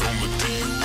days on the DUI.